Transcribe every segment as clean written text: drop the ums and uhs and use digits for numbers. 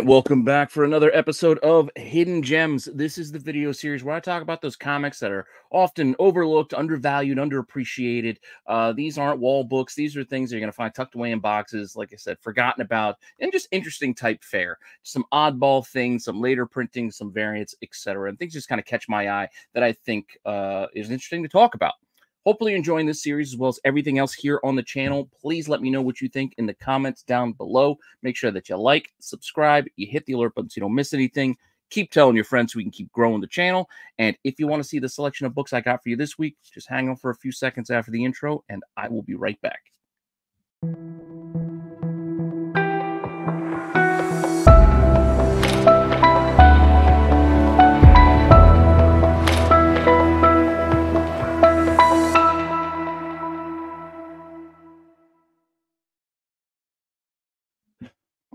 right, welcome back for another episode of Hidden Gems. This is the video series where I talk about those comics that are often overlooked, undervalued, underappreciated. These aren't wall books. These are things that you're going to find tucked away in boxes, like I said, forgotten about, and just interesting type fare. Some oddball things, some later printing, some variants, etc. And things just kind of catch my eye that I think is interesting to talk about. Hopefully you're enjoying this series as well as everything else here on the channel. Please let me know what you think in the comments down below. Make sure that you like, subscribe, you hit the alert button so you don't miss anything. Keep telling your friends so we can keep growing the channel. And if you want to see the selection of books I got for you this week, just hang on for a few seconds after the intro and I will be right back.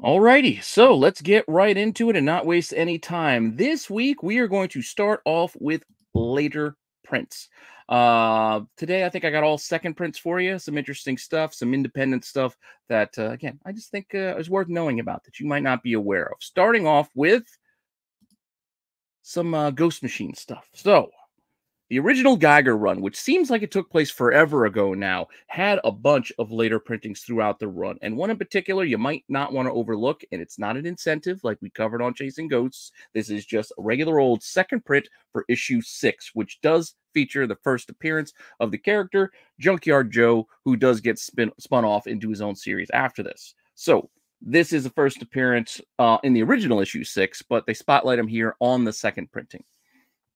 Alrighty, so let's get right into it and not waste any time. This week, we are going to start off with later prints. Today, I think I got all second prints for you. Some interesting stuff, some independent stuff that, again, I just think is worth knowing about that you might not be aware of. Starting off with some Ghost Machine stuff. So, the original Geiger run, which seems like it took place forever ago now, had a bunch of later printings throughout the run. And one in particular you might not want to overlook, and it's not an incentive like we covered on Chasing Ghosts. This is just a regular old second print for issue 6, which does feature the first appearance of the character, Junkyard Joe, who does get spun off into his own series after this. So this is the first appearance in the original issue 6, but they spotlight him here on the second printing.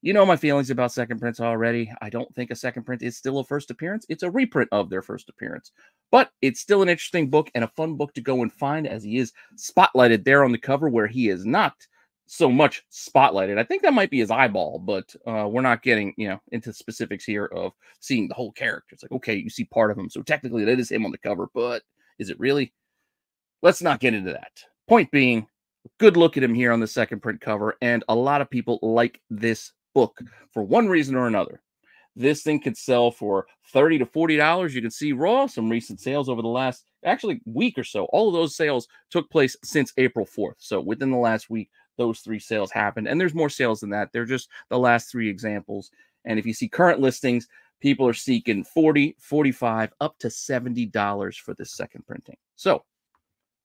You know my feelings about second prints already. I don't think a second print is still a first appearance. It's a reprint of their first appearance. But it's still an interesting book and a fun book to go and find, as he is spotlighted there on the cover where he is not so much spotlighted. I think that might be his eyeball, but we're not getting, you know, into specifics here of seeing the whole character. It's like, okay, you see part of him. So technically that is him on the cover, but is it really? Let's not get into that. Point being, good look at him here on the second print cover, and a lot of people like this book for one reason or another. This thing could sell for $30 to $40. You can see raw some recent sales over the last actually week or so. All of those sales took place since April 4th, so within the last week those 3 sales happened, and there's more sales than that. They're just the last 3 examples. And if you see current listings, people are seeking $40, $45, up to $70 for this second printing. So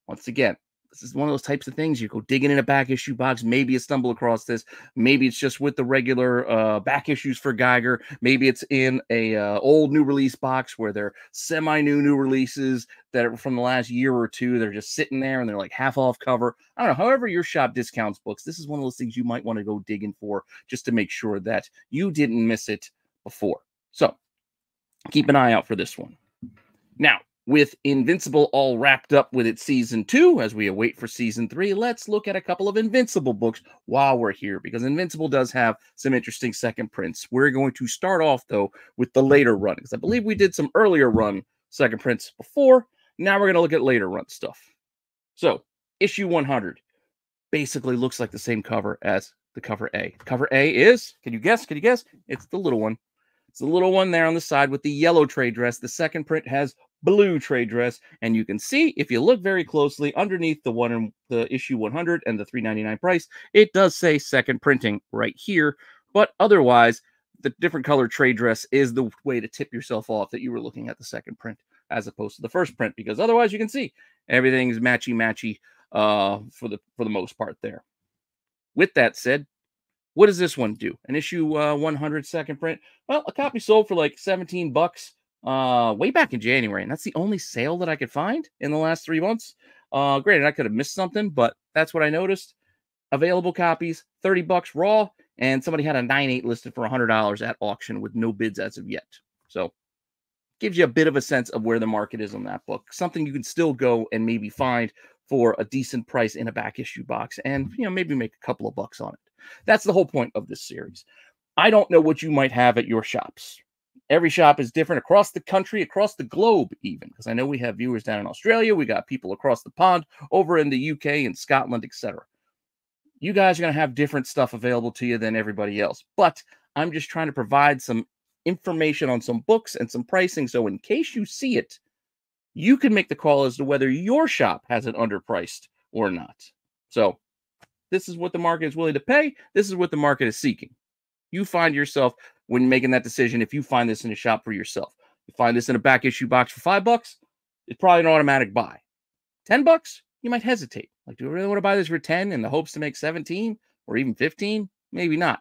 once again, this is one of those types of things. You go digging in a back issue box. Maybe you stumble across this. Maybe it's just with the regular back issues for Geiger. Maybe it's in a old new release box where they're semi-new new releases that are from the last year or two. They're just sitting there and they're like half off cover. I don't know. However your shop discounts books, this is one of those things you might want to go digging for just to make sure that you didn't miss it before. So keep an eye out for this one. Now, with Invincible all wrapped up with its season 2, as we await for season 3, let's look at a couple of Invincible books while we're here, because Invincible does have some interesting second prints. We're going to start off, though, with the later run, because I believe we did some earlier run second prints before. Now we're going to look at later run stuff. So, issue 100 basically looks like the same cover as the cover A. Cover A is, can you guess? Can you guess? It's the little one. It's the little one there on the side with the yellow trade dress. The second print has blue trade dress, and you can see if you look very closely underneath the one in the issue 100 and the $3.99 price, it does say second printing right here. But otherwise, the different color trade dress is the way to tip yourself off that you were looking at the second print as opposed to the first print, because otherwise you can see everything's matchy-matchy for the most part there. With that said, what does this one do? An issue 100 second print? Well, a copy sold for like $17. Way back in January, and that's the only sale that I could find in the last 3 months. Granted, I could have missed something, but that's what I noticed. Available copies, $30 raw, and somebody had a 9.8 listed for $100 at auction with no bids as of yet. So gives you a bit of a sense of where the market is on that book. Something you can still go and maybe find for a decent price in a back issue box, and you know, maybe make a couple of bucks on it. That's the whole point of this series. I don't know what you might have at your shops. Every shop is different across the country, across the globe even, because I know we have viewers down in Australia. We got people across the pond over in the UK and Scotland, etc. You guys are going to have different stuff available to you than everybody else. But I'm just trying to provide some information on some books and some pricing. So in case you see it, you can make the call as to whether your shop has it underpriced or not. So This is what the market is willing to pay. This is what the market is seeking. You find yourself, when making that decision, if you find this in a shop for yourself, you find this in a back issue box for $5, it's probably an automatic buy. $10, you might hesitate. Like, do I really want to buy this for 10 in the hopes to make 17 or even 15? Maybe not.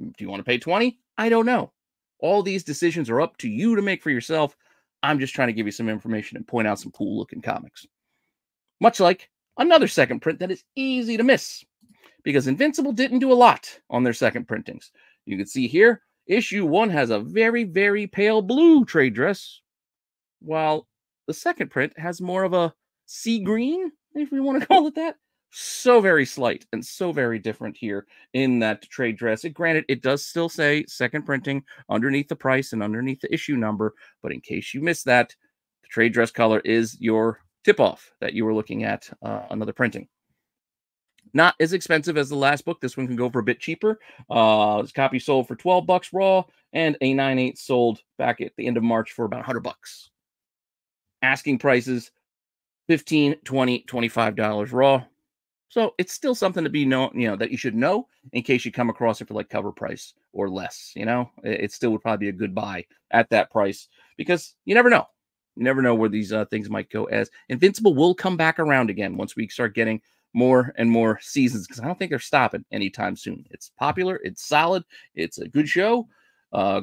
Do you want to pay 20? I don't know. All these decisions are up to you to make for yourself. I'm just trying to give you some information and point out some cool-looking comics. Much like another second print that is easy to miss, because Invincible didn't do a lot on their second printings. You can see here, issue 1 has a very, very pale blue trade dress, while the second print has more of a sea green, if we want to call it that. So very slight and so very different here in that trade dress. And granted, it does still say second printing underneath the price and underneath the issue number, but in case you missed that, the trade dress color is your tip-off that you were looking at another printing. Not as expensive as the last book. This one can go for a bit cheaper. This copy sold for $12 raw, and a 9/8 sold back at the end of March for about $100. Asking prices, $15, $20, $25 raw. So it's still something to be known, you know, that you should know in case you come across it for like cover price or less. You know, it still would probably be a good buy at that price, because you never know. You never know where these things might go, as Invincible will come back around again once we start getting more and more seasons, because I don't think they're stopping anytime soon. It's popular. It's solid. It's a good show.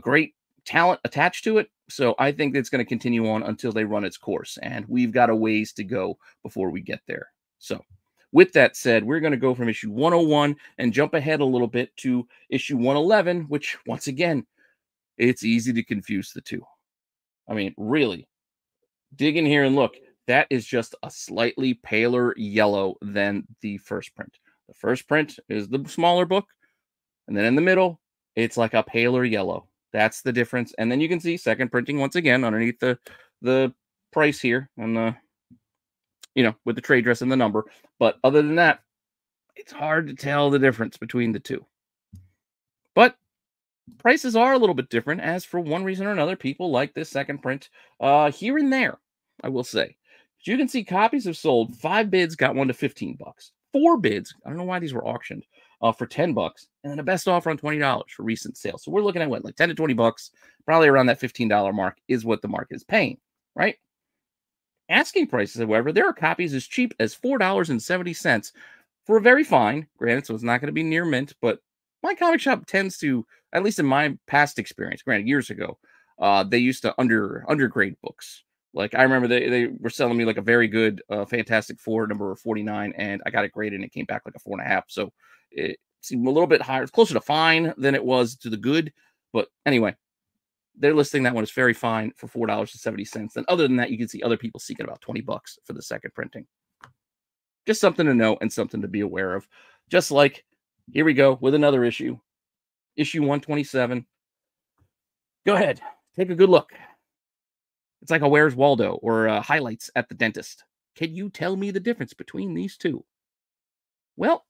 Great talent attached to it. So I think it's going to continue on until they run its course, and we've got a ways to go before we get there. So with that said, we're going to go from issue 101 and jump ahead a little bit to issue 111, which, once again, it's easy to confuse the two. I mean, really, dig in here and look. That is just a slightly paler yellow than the first print. The first print is the smaller book, and then in the middle, it's like a paler yellow. That's the difference. And then you can see second printing once again underneath the price here, and the, you know, with the trade dress and the number. But other than that, it's hard to tell the difference between the two. But prices are a little bit different, as for one reason or another, people like this second print here and there, I will say. But you can see copies have sold. 5 bids got one to $15. 4 bids, I don't know why these were auctioned, for $10. And then a best offer on $20 for recent sales. So we're looking at what, like 10 to $20, probably around that $15 mark is what the market is paying, right? Asking prices, however, there are copies as cheap as $4.70 for a very fine. Granted, so it's not going to be near mint, but my comic shop tends to, at least in my past experience, granted years ago, they used to undergrade books. Like, I remember they were selling me like a very good Fantastic Four number 49, and I got it graded and it came back like a 4.5. So it seemed a little bit higher, closer to fine than it was to the good. But anyway, they're listing that one as very fine for $4.70. And other than that, you can see other people seeking about $20 for the second printing. Just something to know and something to be aware of. Just like, here we go with another issue. Issue 127. Go ahead. Take a good look. It's like a Where's Waldo or Highlights at the Dentist. Can you tell me the difference between these two? Well,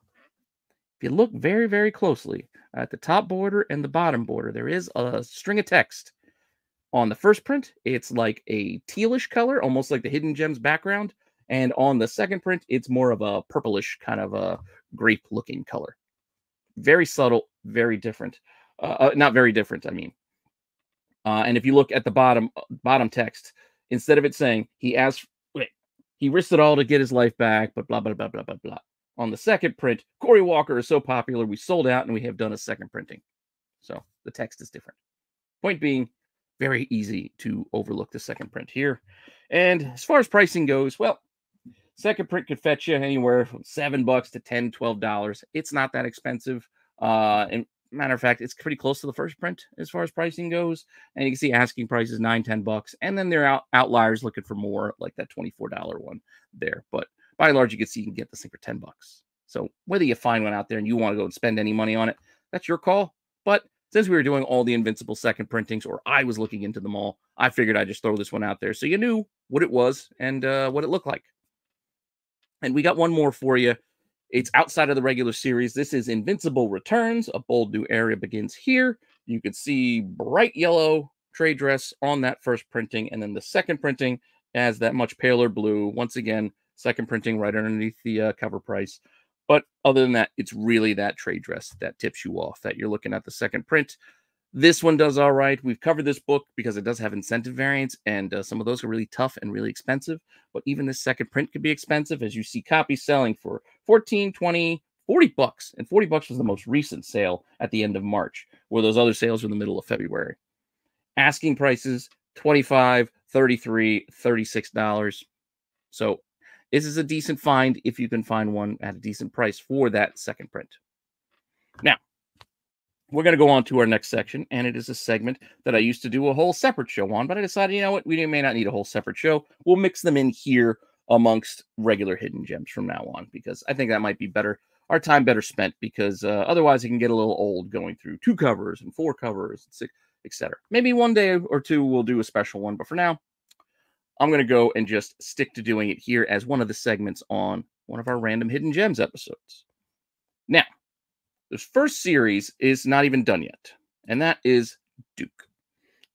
if you look very, very closely at the top border and the bottom border, there is a string of text. On the first print, it's like a tealish color, almost like the Hidden Gems background. And on the second print, it's more of a purplish kind of a grape-looking color. Very subtle, very different. Not very different, I mean. And if you look at the bottom text, instead of it saying he risked it all to get his life back, but blah, blah, blah, blah, blah, blah. On the second print, Corey Walker is so popular, we sold out and we have done a second printing. So the text is different. Point being, very easy to overlook the second print here. And as far as pricing goes, well, second print could fetch you anywhere from $7 to $10, $12. It's not that expensive. And matter of fact, it's pretty close to the first print as far as pricing goes. And you can see asking prices $9, $10. And then there are outliers looking for more, like that $24 one there. But by and large, you can see you can get this thing for $10. So whether you find one out there and you want to go and spend any money on it, that's your call. But since we were doing all the Invincible second printings, or I was looking into them all, I figured I'd just throw this one out there so you knew what it was and what it looked like. And we got one more for you. It's outside of the regular series. This is Invincible Returns. A bold new era begins here. You can see bright yellow trade dress on that first printing. And then the second printing has that much paler blue. Once again, second printing right underneath the cover price. But other than that, it's really that trade dress that tips you off that you're looking at the second print. This one does all right. We've covered this book because it does have incentive variants, and some of those are really tough and really expensive. But even this second print could be expensive, as you see copies selling for $14, $20, $40. And $40 was the most recent sale at the end of March, where those other sales were in the middle of February. Asking prices, $25, $33, $36. So this is a decent find if you can find one at a decent price for that second print. Now, we're going to go on to our next section, and it is a segment that I used to do a whole separate show on, but I decided, you know what, we may not need a whole separate show. We'll mix them in here amongst regular hidden gems from now on, because I think that might be better, our time better spent, because otherwise it can get a little old going through 2 covers and 4 covers and 6, etc. Maybe one day or two we'll do a special one, but for now, I'm going to go and just stick to doing it here as one of the segments on one of our random hidden gems episodes. Now, this first series is not even done yet, and that is Duke.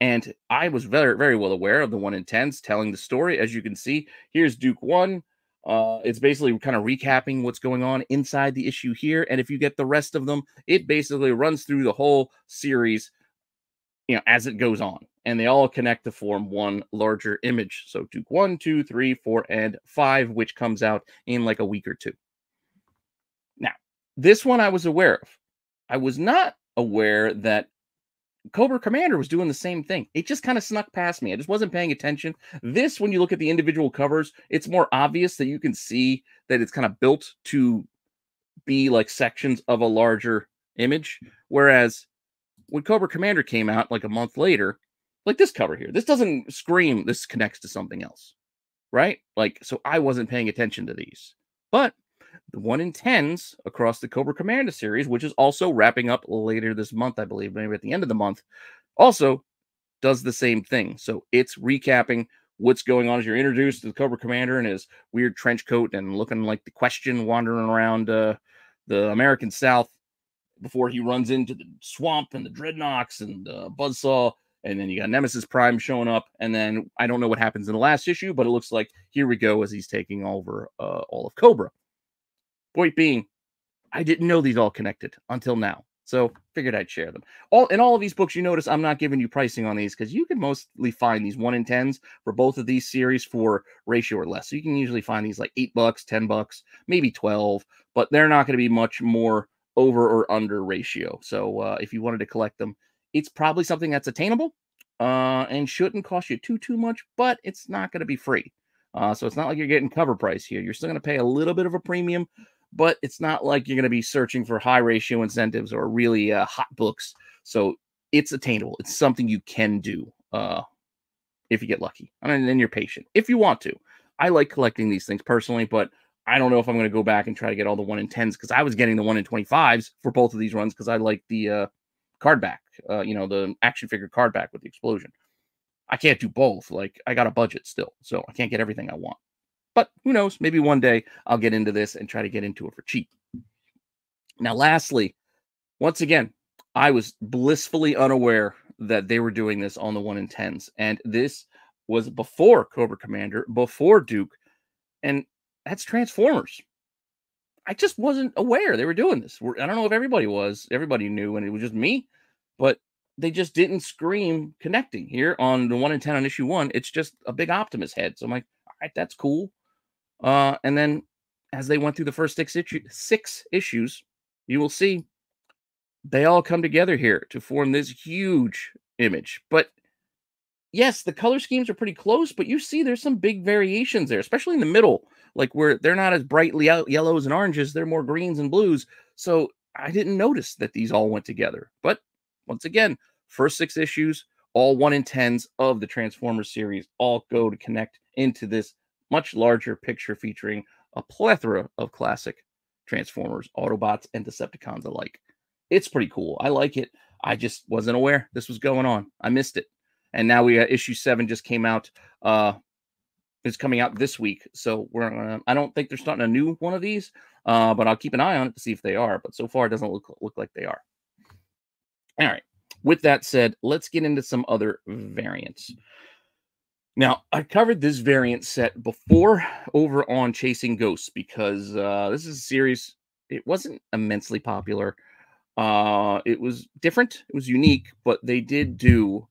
And I was very, very well aware of the 1 in 10s telling the story. As you can see, here's Duke 1. It's basically kind of recapping what's going on inside the issue here. And if you get the rest of them, it basically runs through the whole series, you know, as it goes on. And they all connect to form one larger image. So Duke 1, 2, 3, 4, and 5, which comes out in like a week or two. Now, this one I was aware of. I was not aware that Cobra Commander was doing the same thing. It just kind of snuck past me. I just wasn't paying attention. This, when you look at the individual covers, it's more obvious that you can see that it's kind of built to be like sections of a larger image. Whereas when Cobra Commander came out like a month later, like this cover here, this doesn't scream this connects to something else, right? Like, so I wasn't paying attention to these. But the 1 in 10s across the Cobra Commander series, which is also wrapping up later this month, I believe, maybe at the end of the month, also does the same thing. So it's recapping what's going on as you're introduced to the Cobra Commander and his weird trench coat and looking like the Question wandering around the American South before he runs into the swamp and the Dreadnoks and the Buzzsaw. And then you got Nemesis Prime showing up. And then I don't know what happens in the last issue, but it looks like here we go as he's taking over all of Cobra. Point being, I didn't know these all connected until now, so figured I'd share them. In all of these books, you notice I'm not giving you pricing on these because you can mostly find these 1 in 10s for both of these series for ratio or less. So you can usually find these like $8, $10, maybe $12, but they're not going to be much more over or under ratio. So if you wanted to collect them, it's probably something that's attainable and shouldn't cost you too much, but it's not going to be free. So it's not like you're getting cover price here. You're still going to pay a little bit of a premium, but it's not like you're going to be searching for high ratio incentives or really hot books. So it's attainable. It's something you can do if you get lucky. And then you're patient if you want to. I like collecting these things personally, but I don't know if I'm going to go back and try to get all the 1 in 10s because I was getting the 1 in 25s for both of these runs because I like the card back, you know, the action figure card back with the explosion. I can't do both. Like, I got a budget still, so I can't get everything I want. But who knows? Maybe one day I'll get into this and try to get into it for cheap. Now, lastly, once again, I was blissfully unaware that they were doing this on the 1 in 10s. And this was before Cobra Commander, before Duke, and that's Transformers. I just wasn't aware they were doing this. I don't know if everybody was. Everybody knew, and it was just me. But they just didn't scream connecting here on the 1 in 10 on issue 1. It's just a big Optimus head. So I'm like, all right, that's cool. And then as they went through the first six issues, you will see they all come together here to form this huge image. But yes, the color schemes are pretty close, but you see there's some big variations there, especially in the middle, like where they're not as brightly yellows and oranges. They're more greens and blues. So I didn't notice that these all went together. But once again, first 6 issues, all 1 in 10s of the Transformers series all go to connect into this much larger picture featuring a plethora of classic Transformers, Autobots, and Decepticons alike. It's pretty cool. I like it. I just wasn't aware this was going on. I missed it. And now we got issue 7 just came out. It's coming out this week. So I don't think they're starting a new one of these, but I'll keep an eye on it to see if they are. But so far, it doesn't look like they are. All right. With that said, let's get into some other variants. Now, I covered this variant set before over on Chasing Ghosts because this is a series it wasn't immensely popular. It was different. It was unique, but they did do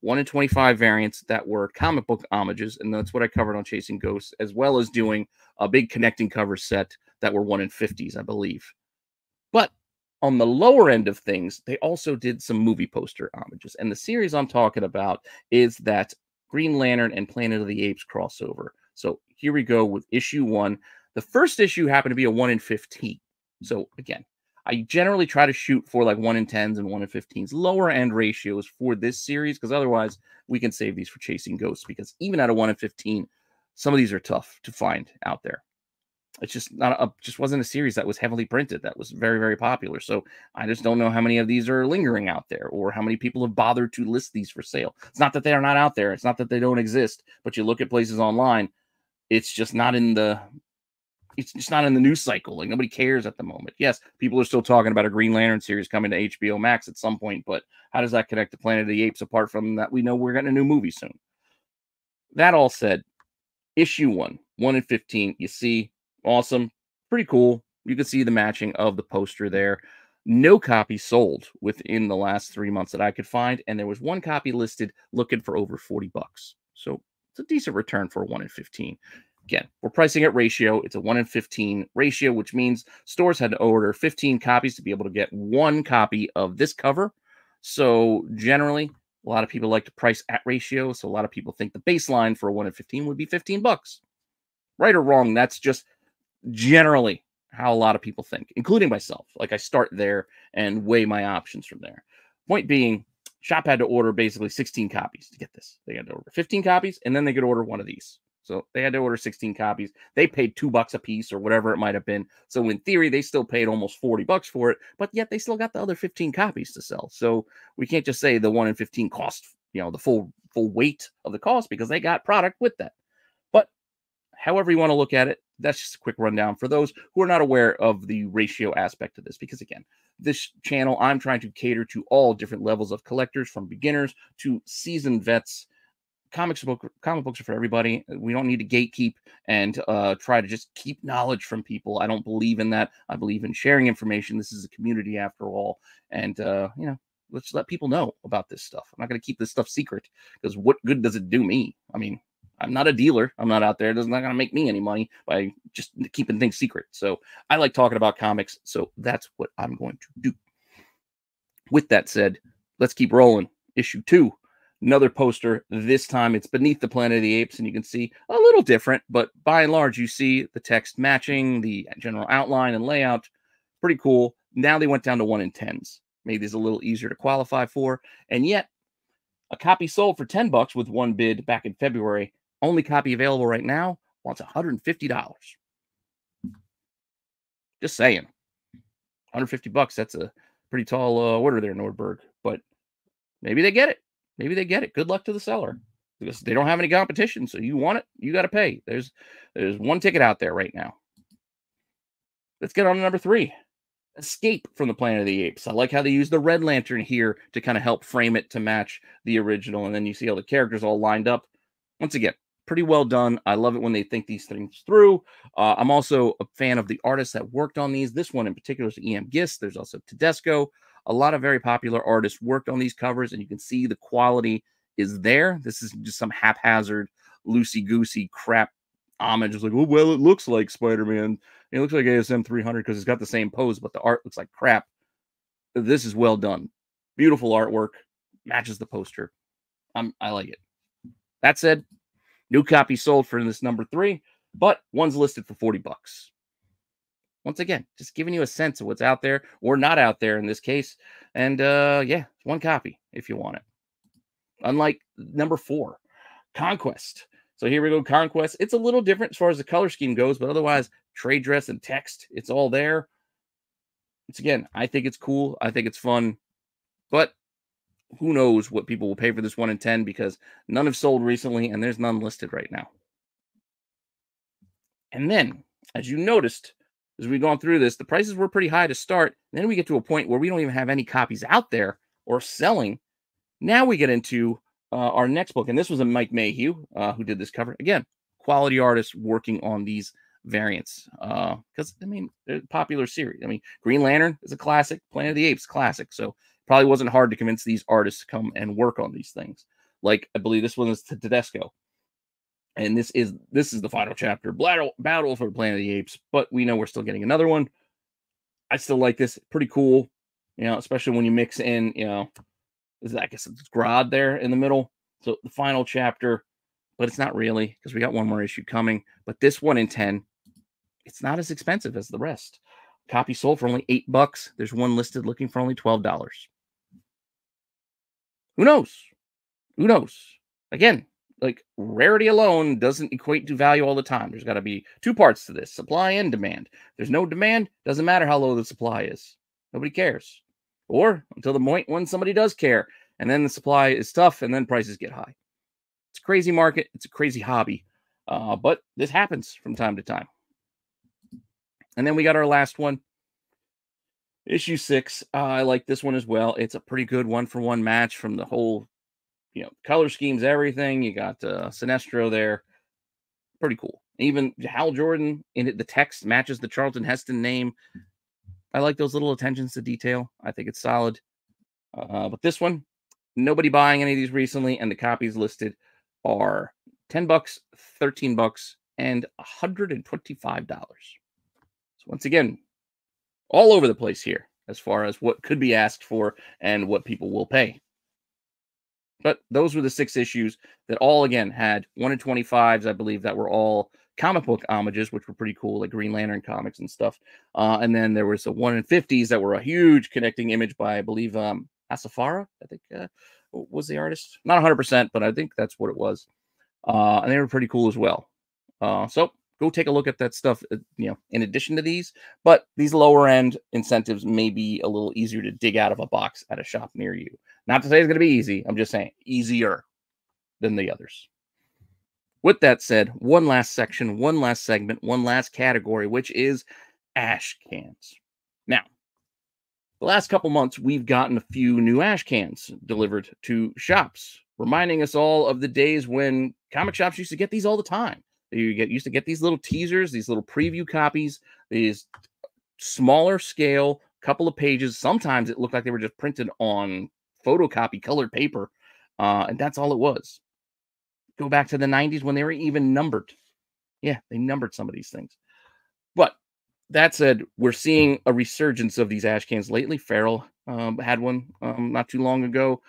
1 in 25 variants that were comic book homages, and that's what I covered on Chasing Ghosts, as well as doing a big connecting cover set that were 1 in 50s, I believe. But on the lower end of things, they also did some movie poster homages. And the series I'm talking about is that Green Lantern and Planet of the Apes crossover. So here we go with issue 1. The first issue happened to be a 1 in 15. So again, I generally try to shoot for like 1 in 10s and 1 in 15s, lower end ratios for this series, because otherwise we can save these for Chasing Ghosts, because even at a 1 in 15, some of these are tough to find out there. It's just not a, just wasn't a series that was heavily printed, that was very, very popular. So I just don't know how many of these are lingering out there, or how many people have bothered to list these for sale. It's not that they are not out there. It's not that they don't exist, but you look at places online, it's just not in the, it's just not in the news cycle. Like, nobody cares at the moment. Yes, people are still talking about a Green Lantern series coming to HBO Max at some point, but how does that connect to Planet of the Apes, apart from that we know we're getting a new movie soon? That all said, issue 1 in 15, you see, awesome, pretty cool. You can see the matching of the poster there. No copy sold within the last 3 months that I could find, and there was one copy listed looking for over $40. So it's a decent return for a 1 in 15. Again, we're pricing at ratio. It's a 1 in 15 ratio, which means stores had to order 15 copies to be able to get one copy of this cover. So generally, a lot of people like to price at ratio. So a lot of people think the baseline for a 1 in 15 would be $15. Right or wrong, that's just generally how a lot of people think, including myself. Like, I start there and weigh my options from there. Point being, shop had to order basically 16 copies to get this. They had to order 15 copies, and then they could order one of these. So they had to order 16 copies. They paid $2 a piece or whatever it might have been. So in theory, they still paid almost $40 for it, but yet they still got the other 15 copies to sell. So we can't just say the 1 in 15 cost, you know, the full weight of the cost, because they got product with that. But however you want to look at it, that's just a quick rundown for those who are not aware of the ratio aspect of this, because again, this channel, I'm trying to cater to all different levels of collectors, from beginners to seasoned vets. Comic books are for everybody. We don't need to gatekeep and try to just keep knowledge from people. I don't believe in that. I believe in sharing information. This is a community after all. And, you know, let's let people know about this stuff. I'm not going to keep this stuff secret, because what good does it do me? I mean, I'm not a dealer. I'm not out there. It's not going to make me any money by just keeping things secret. So I like talking about comics. So that's what I'm going to do. With that said, let's keep rolling. Issue 2. Another poster. This time it's Beneath the Planet of the Apes, and you can see a little different, but by and large, you see the text matching the general outline and layout. Pretty cool. Now they went down to 1 in 10s. Maybe it's a little easier to qualify for, and yet a copy sold for $10 with one bid back in February. Only copy available right now wants $150. Just saying. $150, that's a pretty tall order there, Nordberg, but maybe they get it. Maybe they get it. Good luck to the seller, because they don't have any competition. So you want it, you got to pay. There's one ticket out there right now. Let's get on to number 3. Escape from the Planet of the Apes. I like how they use the Red Lantern here to kind of help frame it to match the original. And then you see all the characters all lined up. Once again, pretty well done. I love it when they think these things through. I'm also a fan of the artists that worked on these. This one in particular is Em Gist. There's also Tedesco. A lot of very popular artists worked on these covers, and you can see the quality is there. This is just some haphazard, loosey-goosey crap homage. It's like, oh, well, it looks like Spider-Man. It looks like ASM 300 because it's got the same pose, but the art looks like crap. This is well done. Beautiful artwork. Matches the poster. I like it. That said, new copy sold for this number 3, but one's listed for $40. Once again, just giving you a sense of what's out there or not out there in this case. And yeah, one copy if you want it. Unlike number 4, Conquest. So here we go, Conquest. It's a little different as far as the color scheme goes, but otherwise, trade dress and text, it's all there. Once again, I think it's cool. I think it's fun. But who knows what people will pay for this 1 in 10, because none have sold recently, and there's none listed right now. And then, as you noticed, as we've gone through this, the prices were pretty high to start. Then we get to a point where we don't even have any copies out there or selling. Now we get into our next book. And this was a Mike Mayhew who did this cover. Again, quality artists working on these variants, because I mean, they're popular series. I mean, Green Lantern is a classic, Planet of the Apes classic, so probably wasn't hard to convince these artists to come and work on these things. Like, I believe this one is Tedesco, and this is the final chapter, Battle for Planet of the Apes. But we know we're still getting another one. I still like this, pretty cool, you know, especially when you mix in, you know, I guess it's Grodd there in the middle. So the final chapter, but it's not really, because we got one more issue coming. But this one in 10, it's not as expensive as the rest. Copy sold for only $8. There's one listed looking for only $12. Who knows? Who knows? Again, like, rarity alone doesn't equate to value all the time. There's got to be two parts to this, supply and demand. There's no demand, doesn't matter how low the supply is. Nobody cares. Or until the point when somebody does care, and then the supply is tough, and then prices get high. It's a crazy market. It's a crazy hobby. But this happens from time to time. And then we got our last one, issue 6. I like this one as well. It's a pretty good one-for-one match from the whole, you know, color schemes, everything. You got Sinestro there. Pretty cool. Even Hal Jordan in it, the text matches the Charlton Heston name. I like those little attentions to detail. I think it's solid. But this one, nobody buying any of these recently, and the copies listed are $10, $13, and $125. So once again, all over the place here as far as what could be asked for and what people will pay. But those were the 6 issues that all, again, had 1 in 25s, I believe, that were all comic book homages, which were pretty cool, like Green Lantern comics and stuff. And then there was a 1 in 50s that were a huge connecting image by, I believe, Asafara, I think, was the artist. Not 100%, but I think that's what it was. And they were pretty cool as well. So go take a look at that stuff, you know, in addition to these. But these lower-end incentives may be a little easier to dig out of a box at a shop near you. Not to say it's going to be easy. I'm just saying easier than the others. With that said, one last section, one last segment, one last category, which is ash cans. Now, the last couple months, we've gotten a few new ash cans delivered to shops, reminding us all of the days when comic shops used to get these all the time. You used to get these little teasers, these little preview copies, these smaller scale, couple of pages. Sometimes it looked like they were just printed on photocopy colored paper, and that's all it was. Go back to the 90s when they were even numbered. Yeah, they numbered some of these things. But that said, we're seeing a resurgence of these ash cans lately. Farrell had one not too long ago.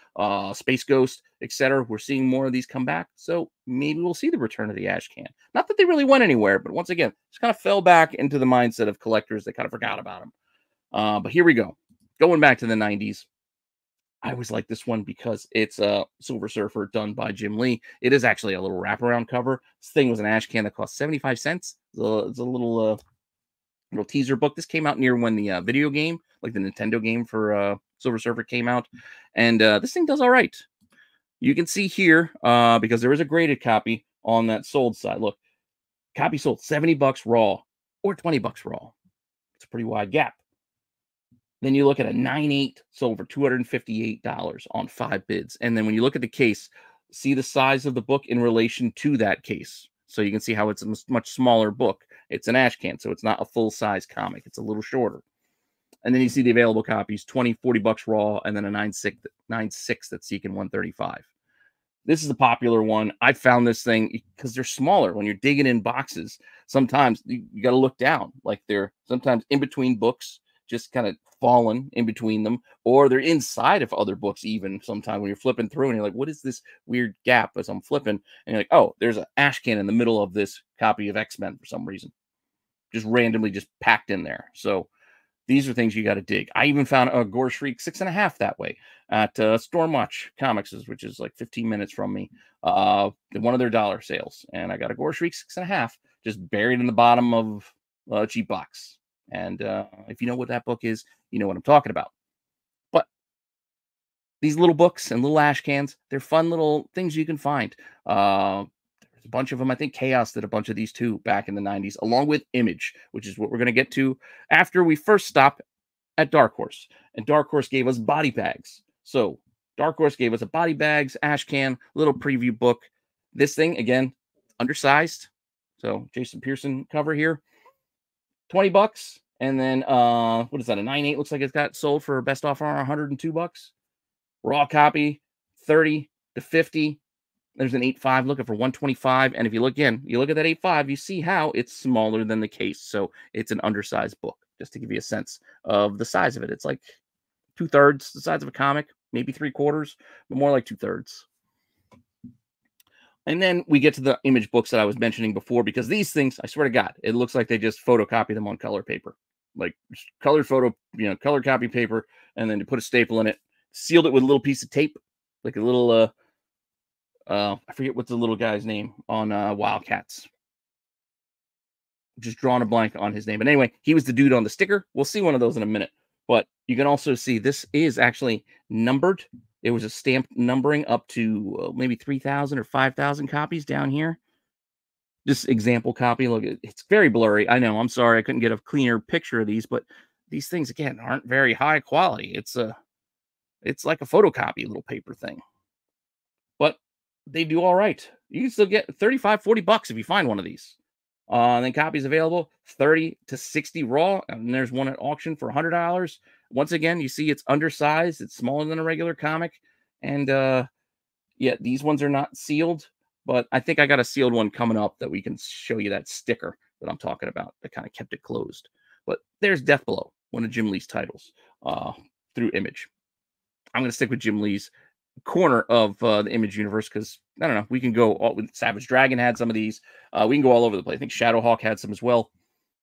Space Ghost, etc. We're seeing more of these come back. So maybe we'll see the return of the ash can. Not that they really went anywhere, but once again, just kind of fell back into the mindset of collectors. They kind of forgot about them. But here we go. Going back to the 90s. I always like this one because it's a Silver Surfer done by Jim Lee. It is actually a little wraparound cover. This thing was an ash can that cost 75 cents. It's a little teaser book. This came out near when the video game, like the Nintendo game for Silver Surfer, came out. And this thing does all right. You can see here, because there is a graded copy on that sold side. Look, copy sold $70 raw or $20 raw. It's a pretty wide gap. Then you look at a 9.8 sold for $258 on 5 bids. And then when you look at the case, see the size of the book in relation to that case. So you can see how it's a much smaller book. It's an ash can, so it's not a full-size comic. It's a little shorter. And then you see the available copies, $40 raw, and then a 9.6 that's seeking $135. This is the popular one. I found this thing because they're smaller. When you're digging in boxes, sometimes you got to look down. Like, they're sometimes in between books, just kind of fallen in between them, or they're inside of other books. Even sometimes when you're flipping through and you're like, what is this weird gap as I'm flipping? And you're like, oh, there's an ash can in the middle of this copy of X-Men for some reason, just randomly just packed in there. So these are things you got to dig. I even found a Gore Shriek 6.5 that way at Stormwatch Comics, which is like 15 minutes from me, one of their dollar sales. And I got a Gore Shriek 6.5 just buried in the bottom of a cheap box. And if you know what that book is, you know what I'm talking about. But these little books and little ash cans, they're fun little things you can find. There's a bunch of them. I think Chaos did a bunch of these too back in the 90s, along with Image, which is what we're going to get to after we first stop at Dark Horse. And Dark Horse gave us Body Bags. So Dark Horse gave us a Body Bags ash can, little preview book. This thing, again, undersized. So Jason Pearson cover here, $20. And then what is that? A 9/8 looks like it's got sold for best offer on $102. Raw copy, $30 to $50. There's an 8.5 looking for $125. And if you look in, you look at that 8.5, you see how it's smaller than the case. So it's an undersized book, just to give you a sense of the size of it. It's like 2/3 the size of a comic, maybe 3/4, but more like 2/3. And then we get to the Image books that I was mentioning before, because these things, I swear to God, it looks like they just photocopy them on color paper, like color photo, you know, color copy paper. And then you put a staple in it, sealed it with a little piece of tape, like a little, I forget what's the little guy's name on Wildcats. Just drawn a blank on his name. But anyway, he was the dude on the sticker. We'll see one of those in a minute. But you can also see this is actually numbered. It was a stamped numbering up to maybe 3,000 or 5,000 copies down here. This example copy. Look, it's very blurry. I know. I'm sorry. I couldn't get a cleaner picture of these. But these things, again, aren't very high quality. It's like a photocopy little paper thing. But they do all right. You can still get $35, $40 if you find one of these. And then copies available, 30 to 60 raw. And there's one at auction for $100. Once again, you see it's undersized. It's smaller than a regular comic. And yeah, these ones are not sealed. But I think I got a sealed one coming up that we can show you that sticker that I'm talking about that kind of kept it closed. But there's Death Blow, one of Jim Lee's titles through Image. I'm going to stick with Jim Lee's corner of the Image universe, because I don't know, we can go all with Savage Dragon had some of these, we can go all over the place. I think Shadowhawk had some as well.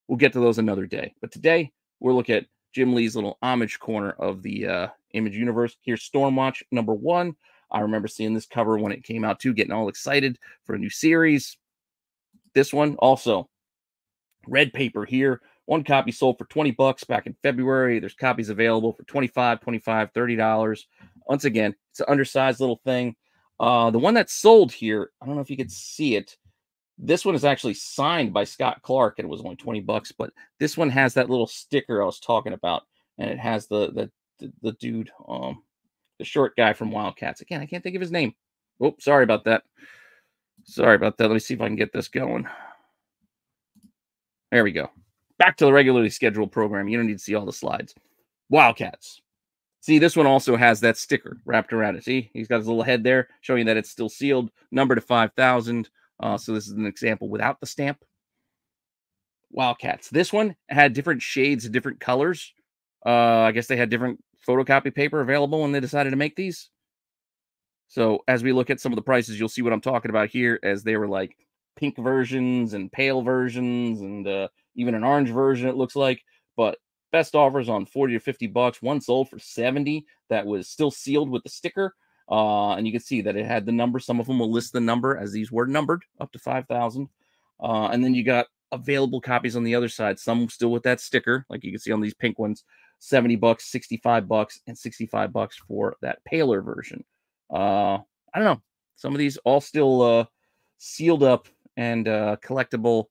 We'll get to those another day, but today we'll look at Jim Lee's little homage corner of the Image universe. Here's Stormwatch #1. I remember seeing this cover when it came out too, getting all excited for a new series. This one also red paper here. One copy sold for $20 back in February. There's copies available for $25, $25, $30. Once again, it's an undersized little thing. The one that's sold here, I don't know if you could see it. This one is actually signed by Scott Clark, and it was only $20. But this one has that little sticker I was talking about, and it has the dude, the short guy from Wildcats. Again, I can't think of his name. Oh, sorry about that. Sorry about that. Let me see if I can get this going. There we go. Back to the regularly scheduled program. You don't need to see all the slides. Wildcats. See, this one also has that sticker wrapped around it. See, he's got his little head there showing that it's still sealed, number to 5,000. So this is an example without the stamp. Wildcats. This one had different shades and different colors. I guess they had different photocopy paper available when they decided to make these. So as we look at some of the prices, you'll see what I'm talking about here, as they were like pink versions and pale versions and even an orange version, it looks like. But best offers on $40 to $50. One sold for $70. That was still sealed with the sticker. And you can see that it had the number. Some of them will list the number, as these were numbered up to 5,000. And then you got available copies on the other side. Some still with that sticker, like you can see on these pink ones, $70, $65, and $65 for that paler version. I don't know. Some of these all still sealed up and collectible.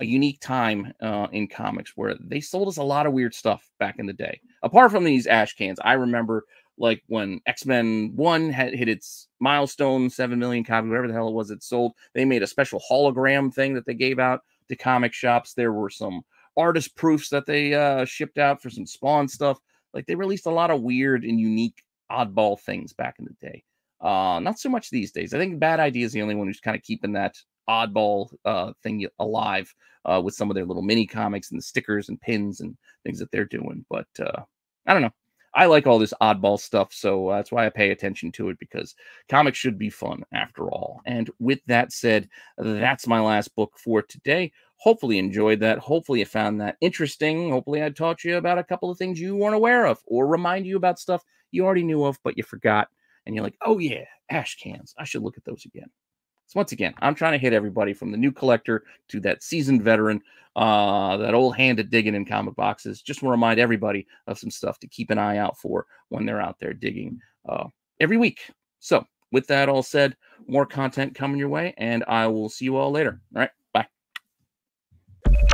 A unique time in comics where they sold us a lot of weird stuff back in the day. Apart from these ash cans, I remember like when X-Men 1 had hit its milestone, 7 million copies, whatever the hell it was it sold. They made a special hologram thing that they gave out to comic shops. There were some artist proofs that they shipped out for some Spawn stuff. Like they released a lot of weird and unique oddball things back in the day. Not so much these days. I think Bad Idea is the only one who's kind of keeping that oddball thing alive with some of their little mini comics and the stickers and pins and things that they're doing. But I don't know. I like all this oddball stuff, so that's why I pay attention to it, because comics should be fun after all. And with that said, that's my last book for today. Hopefully you enjoyed that. Hopefully you found that interesting. Hopefully I taught you about a couple of things you weren't aware of, or remind you about stuff you already knew of but you forgot. And you're like, oh yeah, ash cans. I should look at those again. So once again, I'm trying to hit everybody from the new collector to that seasoned veteran, that old hand at digging in comic boxes. Just want to remind everybody of some stuff to keep an eye out for when they're out there digging every week. So with that all said, more content coming your way, and I will see you all later. All right, bye.